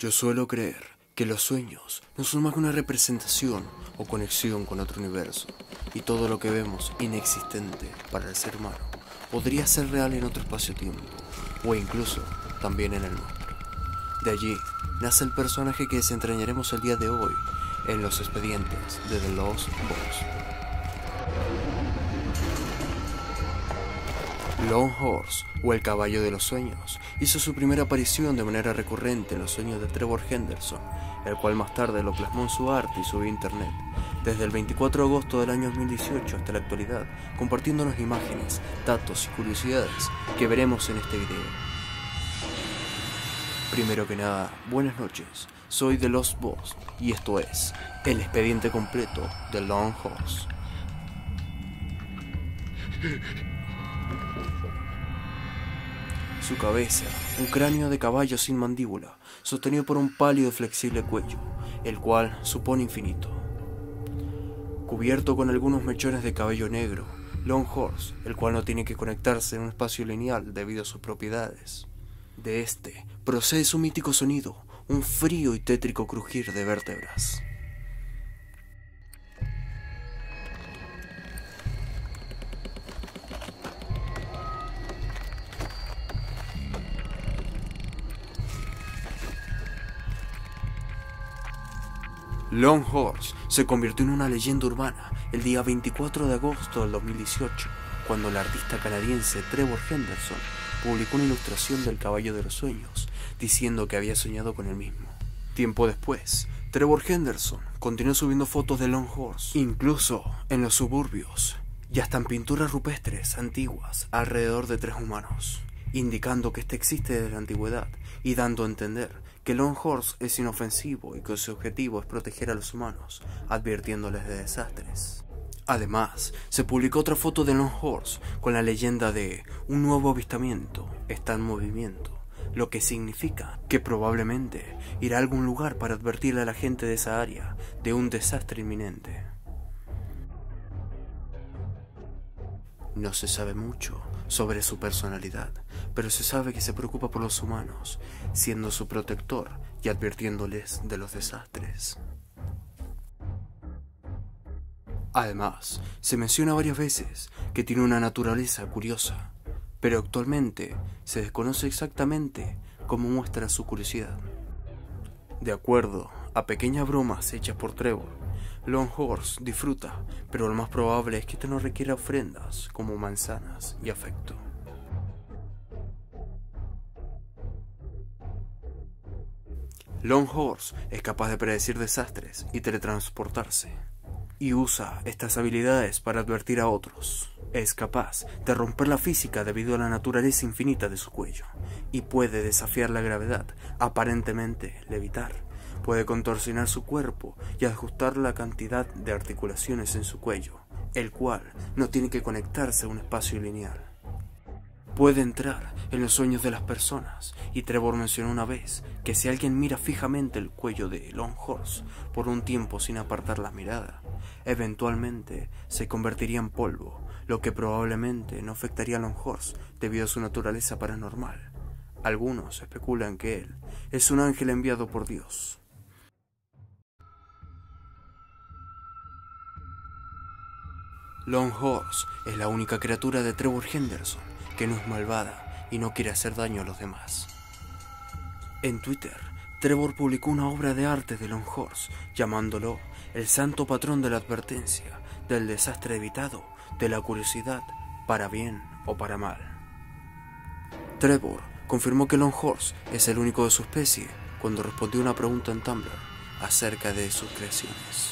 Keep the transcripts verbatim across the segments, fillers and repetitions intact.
Yo suelo creer que los sueños no son más que una representación o conexión con otro universo, y todo lo que vemos inexistente para el ser humano podría ser real en otro espacio-tiempo, o incluso también en el nuestro. De allí nace el personaje que desentrañaremos el día de hoy en los expedientes de The Lost Boss. Long Horse, o el caballo de los sueños, hizo su primera aparición de manera recurrente en los sueños de Trevor Henderson, el cual más tarde lo plasmó en su arte y subió a internet, desde el veinticuatro de agosto del año dos mil dieciocho hasta la actualidad, compartiéndonos imágenes, datos y curiosidades que veremos en este video. Primero que nada, buenas noches, soy The Lost Boss y esto es el expediente completo de Long Horse. Su cabeza, un cráneo de caballo sin mandíbula, sostenido por un pálido y flexible cuello, el cual supone infinito. Cubierto con algunos mechones de cabello negro, Long Horse, el cual no tiene que conectarse en un espacio lineal debido a sus propiedades. De este procede su mítico sonido, un frío y tétrico crujir de vértebras. Long Horse se convirtió en una leyenda urbana el día veinticuatro de agosto del dos mil dieciocho, cuando el artista canadiense Trevor Henderson publicó una ilustración del caballo de los sueños, diciendo que había soñado con el mismo. Tiempo después, Trevor Henderson continuó subiendo fotos de Long Horse, incluso en los suburbios, y hasta en pinturas rupestres antiguas alrededor de tres humanos, indicando que este existe desde la antigüedad y dando a entender que Long Horse es inofensivo y que su objetivo es proteger a los humanos, advirtiéndoles de desastres. Además, se publicó otra foto de Long Horse con la leyenda de un nuevo avistamiento está en movimiento, lo que significa que probablemente irá a algún lugar para advertirle a la gente de esa área de un desastre inminente. No se sabe mucho sobre su personalidad, pero se sabe que se preocupa por los humanos, siendo su protector y advirtiéndoles de los desastres. Además, se menciona varias veces que tiene una naturaleza curiosa, pero actualmente se desconoce exactamente cómo muestra su curiosidad. De acuerdo a pequeñas bromas hechas por Trevor, Long Horse disfruta, pero lo más probable es que esto no requiera ofrendas como manzanas y afecto. Long Horse es capaz de predecir desastres y teletransportarse, y usa estas habilidades para advertir a otros. Es capaz de romper la física debido a la naturaleza infinita de su cuello, y puede desafiar la gravedad, aparentemente levitar. Puede contorsionar su cuerpo y ajustar la cantidad de articulaciones en su cuello, el cual no tiene que conectarse a un espacio lineal. Puede entrar en los sueños de las personas, y Trevor mencionó una vez que si alguien mira fijamente el cuello de Long Horse por un tiempo sin apartar la mirada, eventualmente se convertiría en polvo, lo que probablemente no afectaría a Long Horse debido a su naturaleza paranormal. Algunos especulan que él es un ángel enviado por Dios. Long Horse es la única criatura de Trevor Henderson que no es malvada y no quiere hacer daño a los demás. En Twitter, Trevor publicó una obra de arte de Long Horse, llamándolo el santo patrón de la advertencia, del desastre evitado, de la curiosidad, para bien o para mal. Trevor confirmó que Long Horse es el único de su especie cuando respondió una pregunta en Tumblr acerca de sus creaciones.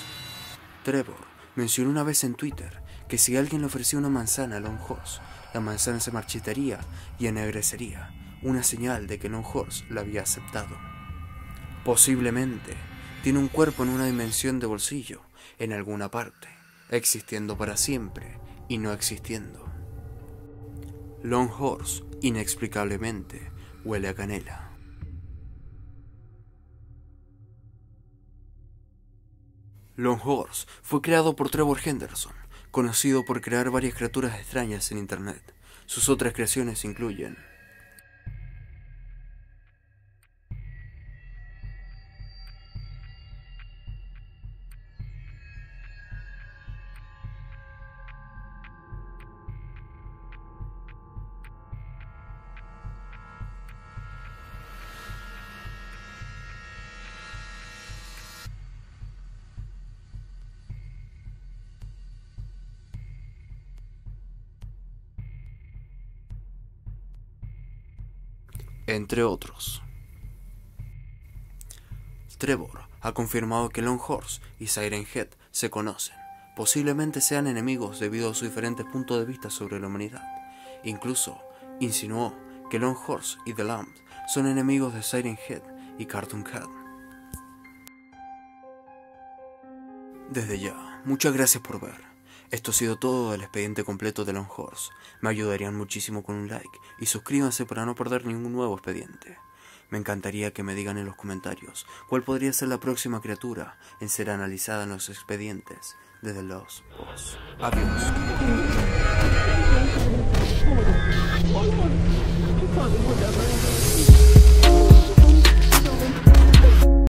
Trevor mencionó una vez en Twitter que si alguien le ofrecía una manzana a Long Horse, la manzana se marchitaría y ennegrecería, una señal de que Long Horse la había aceptado. Posiblemente tiene un cuerpo en una dimensión de bolsillo, en alguna parte, existiendo para siempre y no existiendo. Long Horse, inexplicablemente, huele a canela. Long Horse fue creado por Trevor Henderson, conocido por crear varias criaturas extrañas en internet. Sus otras creaciones incluyen entre otros. Trevor ha confirmado que Long Horse y Siren Head se conocen, posiblemente sean enemigos debido a sus diferentes puntos de vista sobre la humanidad. Incluso insinuó que Long Horse y The Lambs son enemigos de Siren Head y Cartoon Cat. Desde ya, muchas gracias por ver. Esto ha sido todo del expediente completo de Long Horse. Me ayudarían muchísimo con un like y suscríbanse para no perder ningún nuevo expediente. Me encantaría que me digan en los comentarios cuál podría ser la próxima criatura en ser analizada en los expedientes de The Lost Boss. Adiós.